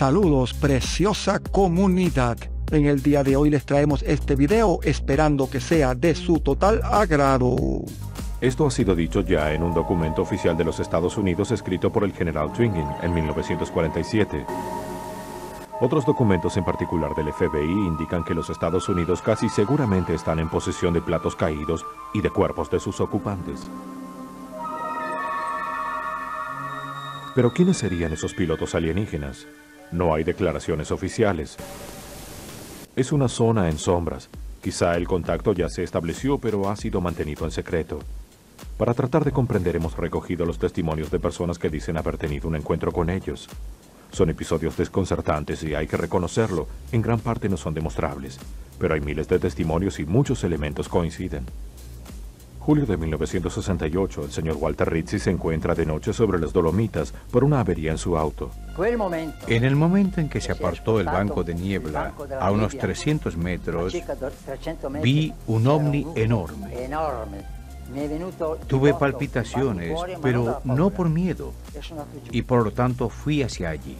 Saludos, preciosa comunidad. En el día de hoy les traemos este video esperando que sea de su total agrado. Esto ha sido dicho ya en un documento oficial de los Estados Unidos escrito por el General Twining en 1947. Otros documentos en particular del FBI indican que los Estados Unidos casi seguramente están en posesión de platos caídos y de cuerpos de sus ocupantes. Pero ¿quiénes serían esos pilotos alienígenas? No hay declaraciones oficiales. Es una zona en sombras. Quizá el contacto ya se estableció, pero ha sido mantenido en secreto. Para tratar de comprender, hemos recogido los testimonios de personas que dicen haber tenido un encuentro con ellos. Son episodios desconcertantes y hay que reconocerlo, en gran parte no son demostrables, pero hay miles de testimonios y muchos elementos coinciden. Julio de 1968, el señor Walter Rizzi se encuentra de noche sobre las Dolomitas por una avería en su auto. En el momento en que se apartó el banco de niebla, a unos 300 metros, vi un ovni enorme. Tuve palpitaciones, pero no por miedo, y por lo tanto fui hacia allí.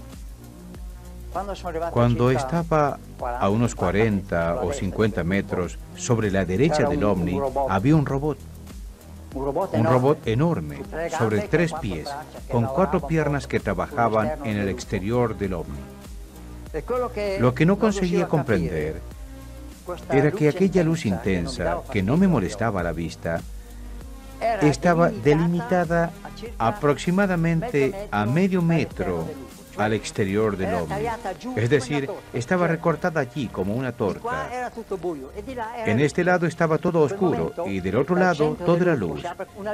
Cuando estaba a unos 40 o 50 metros sobre la derecha del ovni, había un robot. Un robot enorme, sobre 3 pies, con 4 piernas que trabajaban en el exterior del ovni. Lo que no conseguía comprender era que aquella luz intensa, que no me molestaba a la vista, estaba delimitada aproximadamente a medio metro al exterior del ovni. Es decir, estaba recortada allí como una torta. En este lado estaba todo oscuro y del otro lado toda la luz.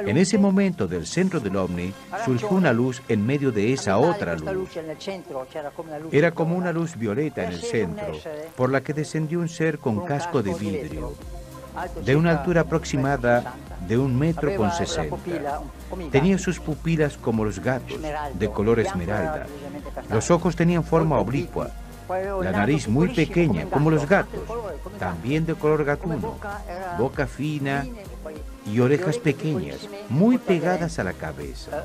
En ese momento, del centro del ovni surgió una luz en medio de esa otra luz. Era como una luz violeta en el centro, por la que descendió un ser con casco de vidrio, de una altura aproximada de 1,60 metros. Tenía sus pupilas como los gatos, de color esmeralda. Los ojos tenían forma oblicua, la nariz muy pequeña, como los gatos, también de color gatuno, boca fina y orejas pequeñas, muy pegadas a la cabeza.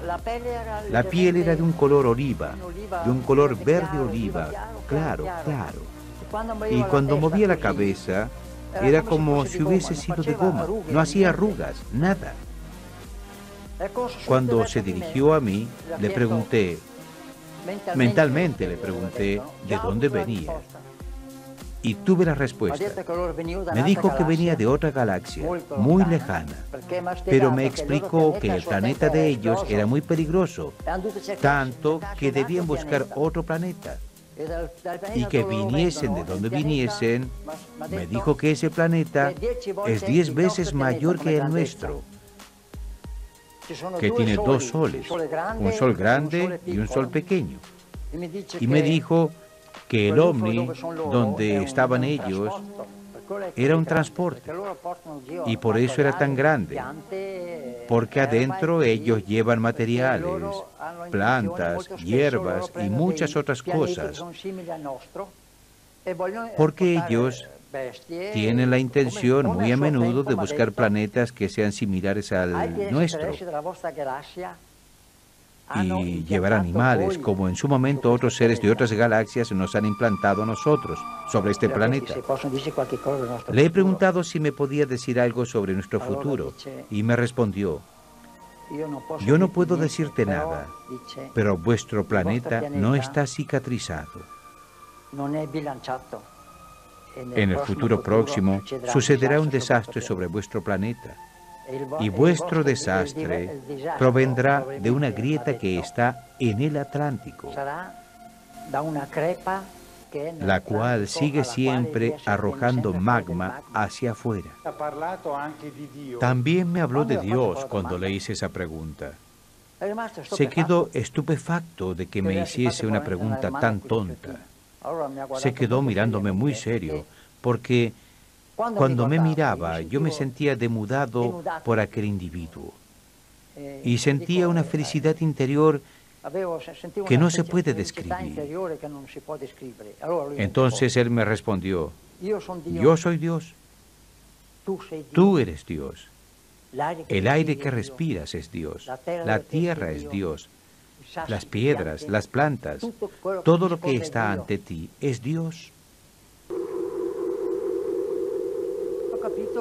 La piel era de un color oliva, de un color verde oliva, claro, claro. Y cuando movía la cabeza, era como si hubiese sido de goma, no hacía arrugas, nada. Cuando se dirigió a mí, le pregunté, mentalmente le pregunté, ¿de dónde venía? Y tuve la respuesta. Me dijo que venía de otra galaxia, muy lejana, pero me explicó que el planeta de ellos era muy peligroso, tanto que debían buscar otro planeta. Y que viniesen de donde viniesen, me dijo que ese planeta es 10 veces mayor que el nuestro, que tiene 2 soles, un sol grande y un sol pequeño. Y me dijo que el ovni, donde estaban ellos, era un transporte, y por eso era tan grande, porque adentro ellos llevan materiales, plantas, hierbas y muchas otras cosas, porque ellos tienen la intención muy a menudo de buscar planetas que sean similares al nuestro, y llevar animales, como en su momento otros seres de otras galaxias nos han implantado a nosotros sobre este planeta. Le he preguntado si me podía decir algo sobre nuestro futuro, y me respondió, yo no puedo decirte nada, pero vuestro planeta no está cicatrizado. En el futuro próximo sucederá un desastre sobre vuestro planeta, y vuestro desastre provendrá de una grieta que está en el Atlántico, la cual sigue siempre arrojando magma hacia afuera. También me habló de Dios cuando le hice esa pregunta. Se quedó estupefacto de que me hiciese una pregunta tan tonta. Se quedó mirándome muy serio, porque cuando me miraba, yo me sentía demudado por aquel individuo y sentía una felicidad interior que no se puede describir. Entonces él me respondió, yo soy Dios, tú eres Dios, el aire que respiras es Dios, la tierra es Dios, las piedras, las plantas, todo lo que está ante ti es Dios.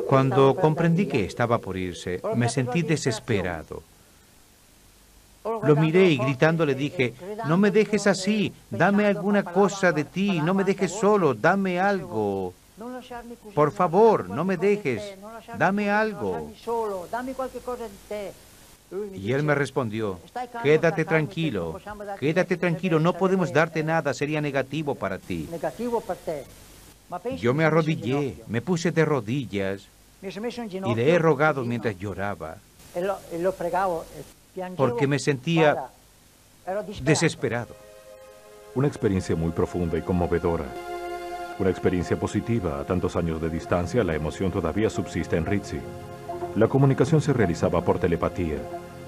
Cuando comprendí que estaba por irse, me sentí desesperado. Lo miré y gritando le dije, no me dejes así, dame alguna cosa de ti, no me dejes solo, dame algo. Por favor, no me dejes, dame algo. Y él me respondió, quédate tranquilo, no podemos darte nada, sería negativo para ti. Yo me arrodillé, me puse de rodillas y le he rogado mientras lloraba, porque me sentía desesperado. Una experiencia muy profunda y conmovedora. Una experiencia positiva. A tantos años de distancia, la emoción todavía subsiste en Rizzi. La comunicación se realizaba por telepatía.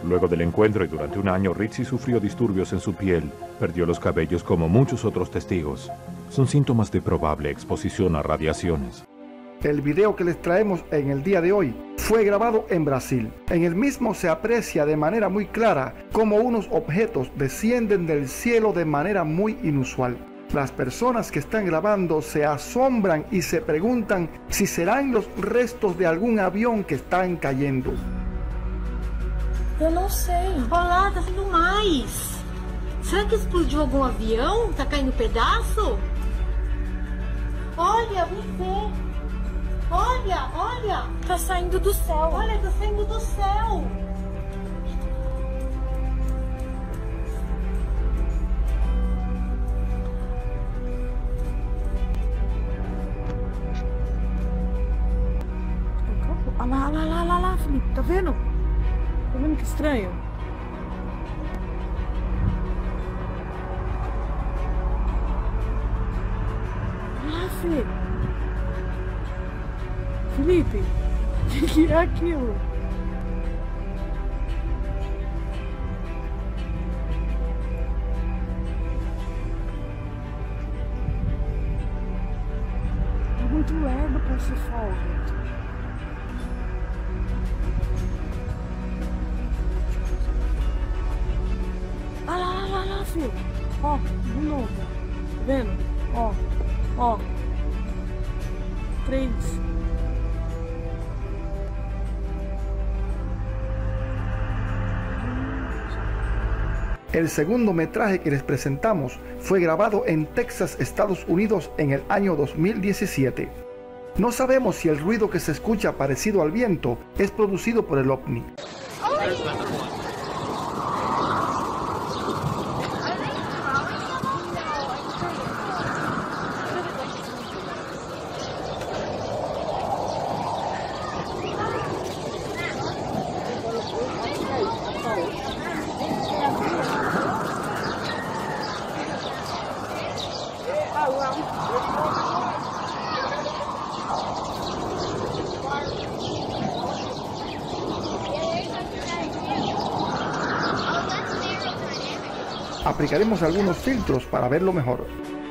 Luego del encuentro y durante un año, Rizzi sufrió disturbios en su piel, perdió los cabellos como muchos otros testigos. Son síntomas de probable exposición a radiaciones. El video que les traemos en el día de hoy fue grabado en Brasil. En el mismo se aprecia de manera muy clara cómo unos objetos descienden del cielo de manera muy inusual. Las personas que están grabando se asombran y se preguntan si serán los restos de algún avión que están cayendo. Yo no sé, boladas no más. ¿Será que explodió algún avión? ¿Está cayendo pedazo? Olha, você. Olha, olha. Está saindo do céu. Olha, está saindo do céu. Olha lá, lá, lá, lá, Felipe, tá vendo? Tá vendo que estranho? Olha lá, Felipe. Felipe, o que é aquilo? É muito leve para esse sol, gente. Ó, oh, de novo, tá vendo? Ó, ó, 3. El segundo metraje que les presentamos fue grabado en Texas, Estados Unidos, en el año 2017. No sabemos si el ruido que se escucha parecido al viento es producido por el ovni. Aplicaremos algunos filtros para verlo mejor.